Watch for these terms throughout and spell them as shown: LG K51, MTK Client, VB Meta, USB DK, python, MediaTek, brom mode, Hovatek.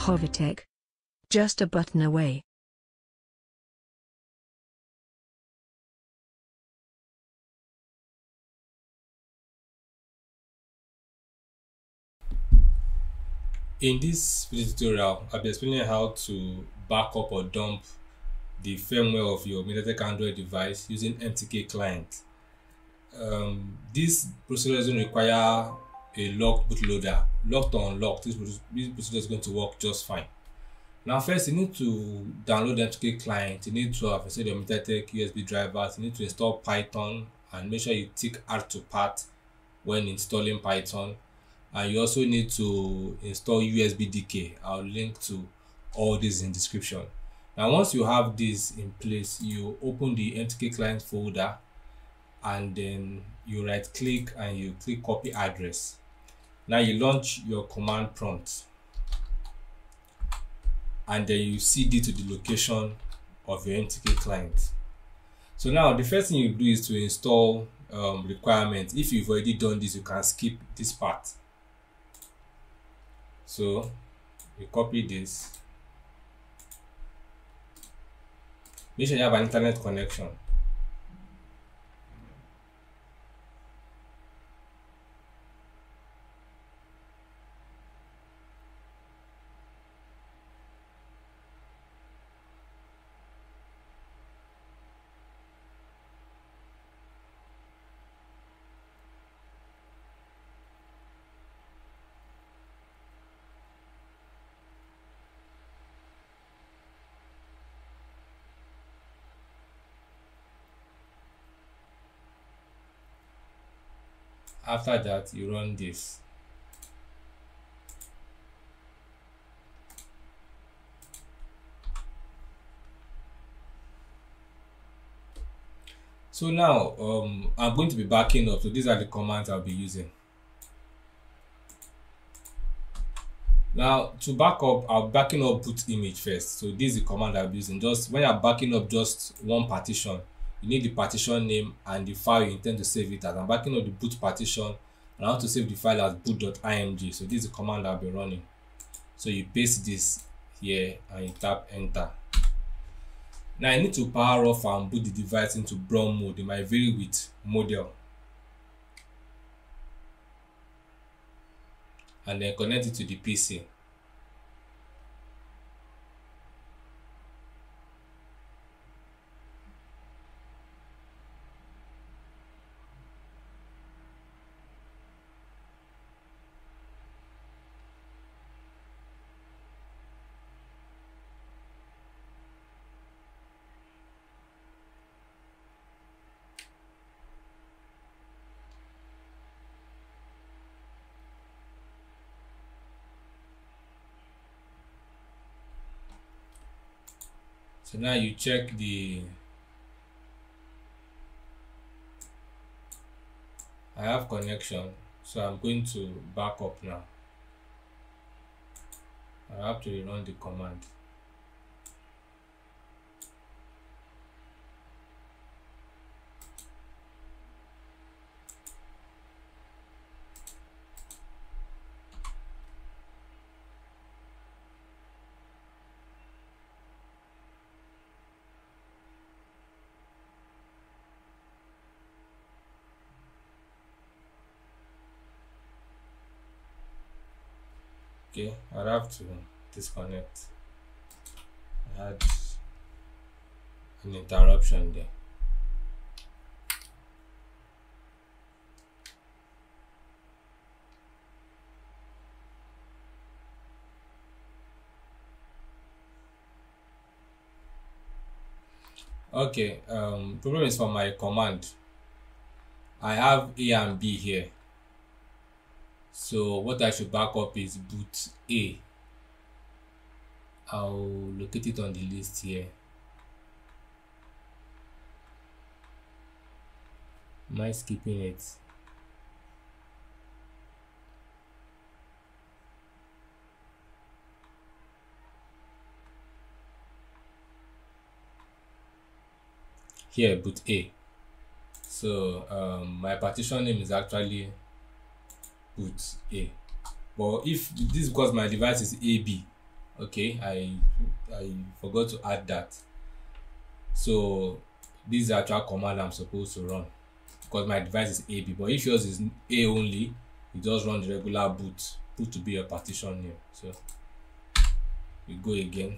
Hovatek. Just a button away. In this video tutorial, I'll be explaining how to backup or dump the firmware of your MediaTek Android device using MTK Client. This procedure doesn't require a locked bootloader. Locked or unlocked, this procedure is going to work just fine. Now, first, you need to download the MTK Client. You need to have a set of MediaTek USB drivers. You need to install Python and make sure you tick add to path when installing Python. And you also need to install USB DK. I'll link to all this in the description. Now, once you have this in place, you open the MTK Client folder and then you right click and you click copy address. Now you launch your command prompt and then you cd to the location of your MTK Client. So now the first thing you do is to install requirements. If you've already done this, you can skip this part. So you copy this. Make sure you have an internet connection. After that, you run this. So now I'm going to be backing up. So these are the commands I'll be using. Now to back up, I'll backing up boot image first. So this is the command I'll be using. Just when you're backing up just one partition, you need the partition name and the file you intend to save it as. I'm backing up the boot partition and I want to save the file as boot.img. So this is the command I'll be running. So you paste this here and you tap enter. Now I need to power off and boot the device into brom mode. It might vary with model. And then connect it to the PC. So now you check the, I have connection, so I'm going to back up now. I have to rerun the command. Okay, I'll have to disconnect. I had an interruption there. Okay, problem is for my command. I have A and B here. So what I should back up is boot A. I'll locate it on the list here. Am I skipping it? Here, boot A. So my partition name is actually boot A, but if this, because my device is AB, Okay, I forgot to add that. So this is the actual command I'm supposed to run, because my device is AB, but if yours is A only, you just run the regular boot to be a partition name. So we go again.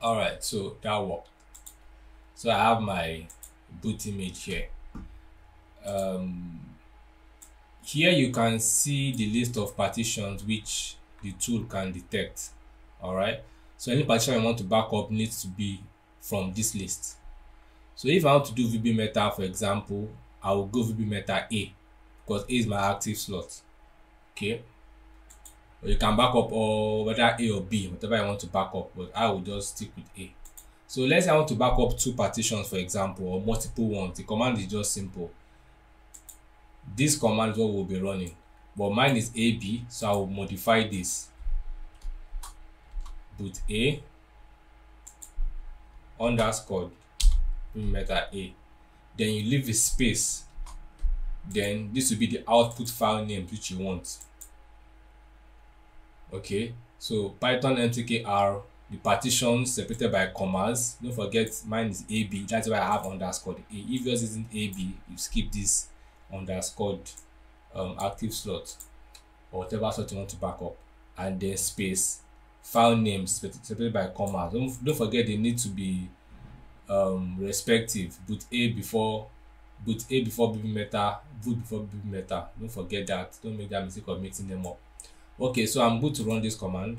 All right, so that worked. So I have my boot image here. Here you can see the list of partitions which the tool can detect. All right, so any partition I want to back up needs to be from this list. So if I want to do VB Meta, for example, I will go VB Meta A, because A is my active slot. Okay, you can back up or whether A or B, whatever I want to back up, but I will just stick with A. So let's say I want to back up two partitions, for example, or multiple ones. The command is just simple. This command is what we'll be running, but mine is AB, so I will modify this. Boot A underscore meta A, then you leave a space, then this will be the output file name which you want. Okay, so Python MTK are the partitions separated by commas. Don't forget, mine is AB, that's why I have underscored A. If yours isn't AB, you skip this underscored active slot or whatever slot you want to back up, and then space, file names separated by commas. Don't forget, they need to be respective. Boot A before BB Meta, boot before BB Meta. Don't forget that. Don't make that mistake of mixing them up. Okay, so I'm going to run this command.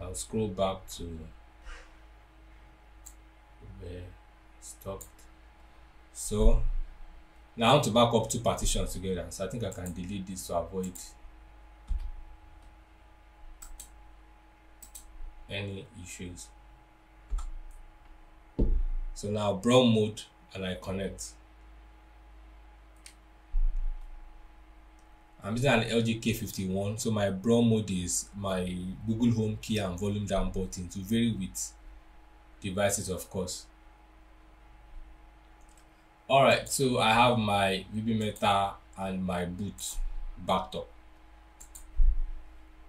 I'll scroll back to where I stopped. So now I want to back up two partitions together. So I think I can delete this to avoid any issues. So now brom mode, and I connect. I'm using an LG K51, so my brom mode is my Google Home key and volume down button, to vary with devices, of course. Alright, so I have my VB Meta and my boot backed up.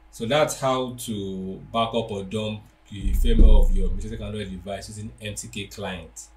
So that's how to back up or dump the firmware of your MediaTek Android device using MTK Client.